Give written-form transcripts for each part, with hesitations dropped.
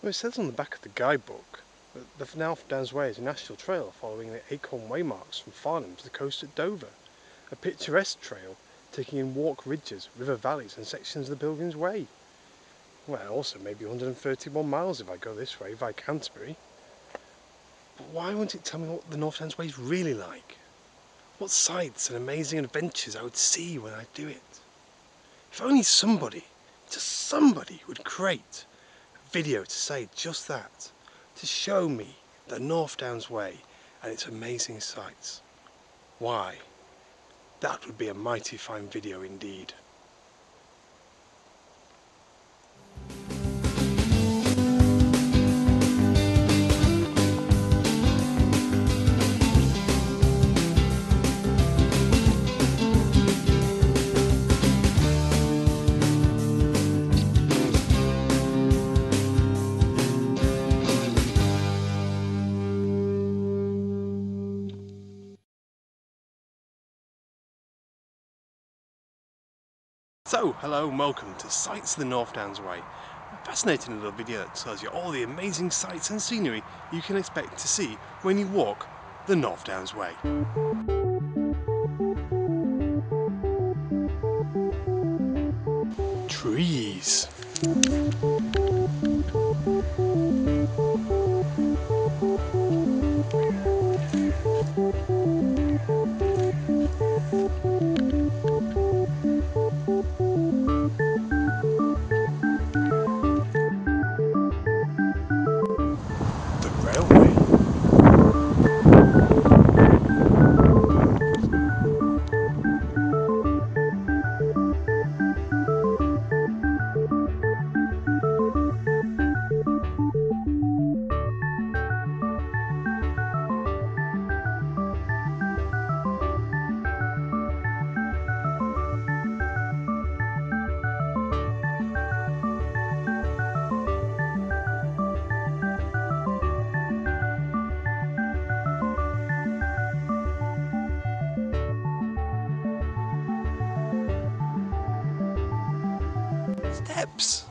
Well, it says on the back of the guidebook that the North Downs Way is a national trail following the Acorn Waymarks from Farnham to the coast at Dover, a picturesque trail taking in walk ridges, river valleys and sections of the Pilgrims' Way. Well, also maybe 131 miles if I go this way via Canterbury. But why won't it tell me what the North Downs Way is really like? What sights and amazing adventures I would see when I do it? If only somebody, just somebody, would create a video to say just that, to show me the North Downs Way and its amazing sights. Why? That would be a mighty fine video indeed. So, hello and welcome to Sights of the North Downs Way, a fascinating little video that tells you all the amazing sights and scenery you can expect to see when you walk the North Downs Way. Trees. Steps.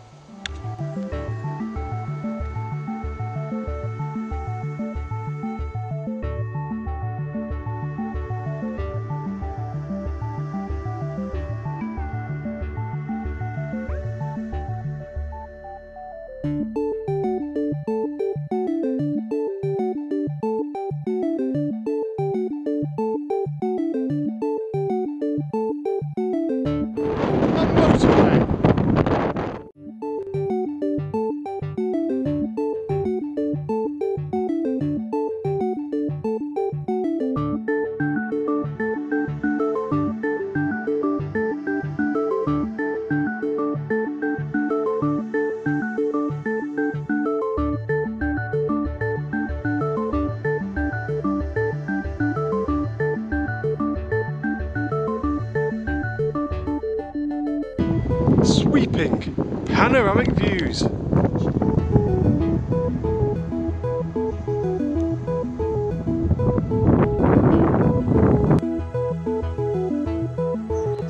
Sweeping panoramic views.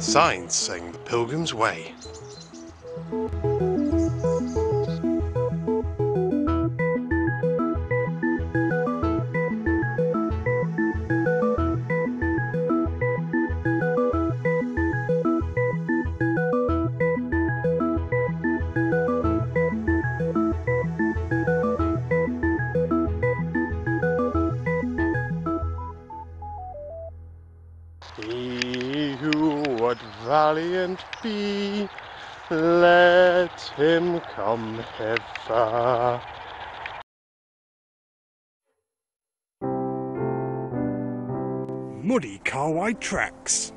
Signs saying the Pilgrims' Way. He who would valiant be, let him come hither. Muddy Carwide tracks.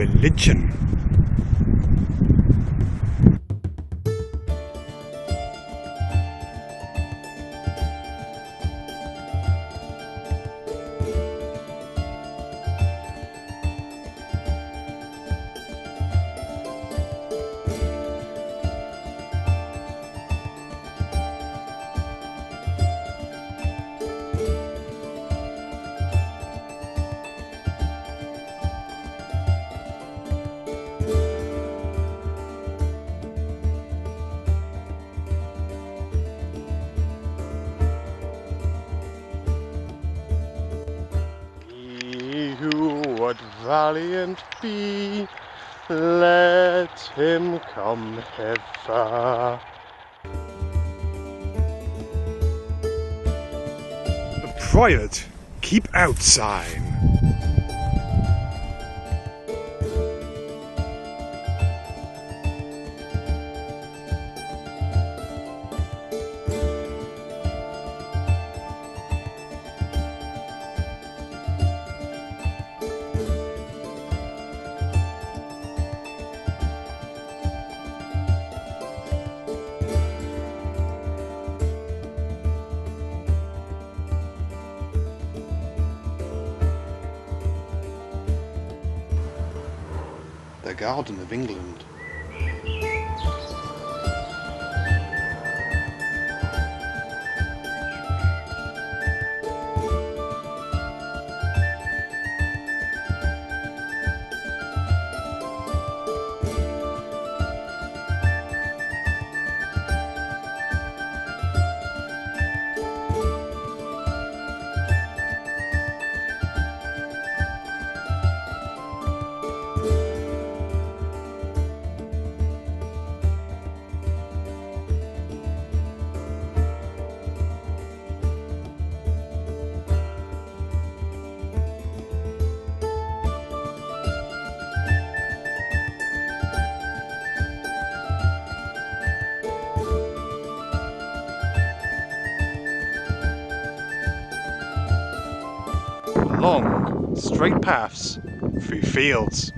religion. Valiant be, let him come hither. The Private Keep Out sign. The Garden of England. Long, straight paths through fields.